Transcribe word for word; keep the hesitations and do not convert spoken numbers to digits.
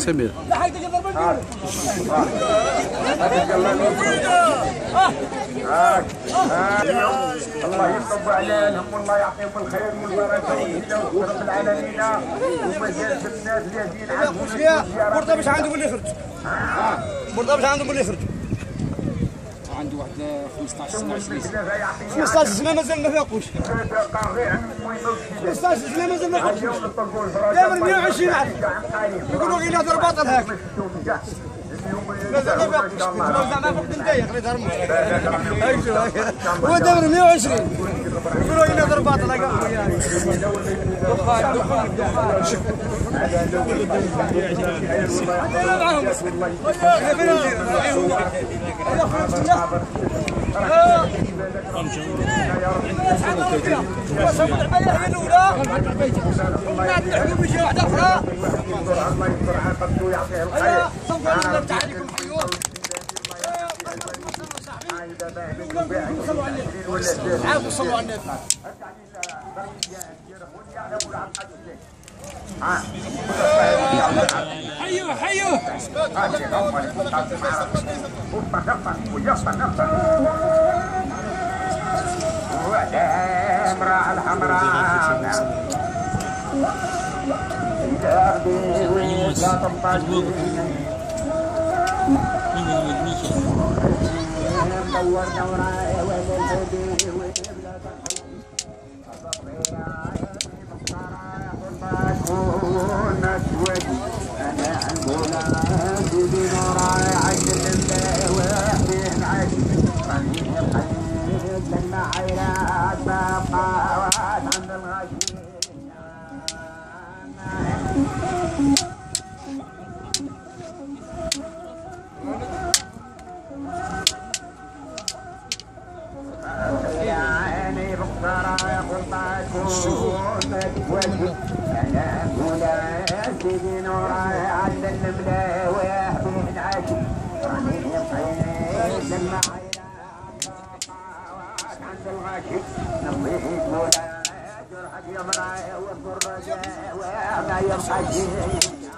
سمير لا حق تقدر بالدير الله يطب عليهم والله يعطيهم الخير والبركه ورب العالمين ومجالس الناس الذين عندهم مرضى مش عندهم اللي يخرج مرضى مش عندهم اللي يخرج عنده واحد خمسطاش سنه عشرين خمسطاش سنه مازال ما فاقوش خمسطاش سنه مازال ما فاقوش دابا مية وعشرين عام يقولوا غير هذا الباطل هاكا مازال ما فاقوش زعما فوق الدنايق غير هرموا هو دابا مية وعشرين يقولوا غير هذا الباطل هاكا خويا دخان دخان معاهم حيوه حيوه ويا والامراه الحمراء دابي ويش لا تطاجي ندور دوراي ويلي ويلي بلا يا مرايا والدرجة وما يبقى شيء.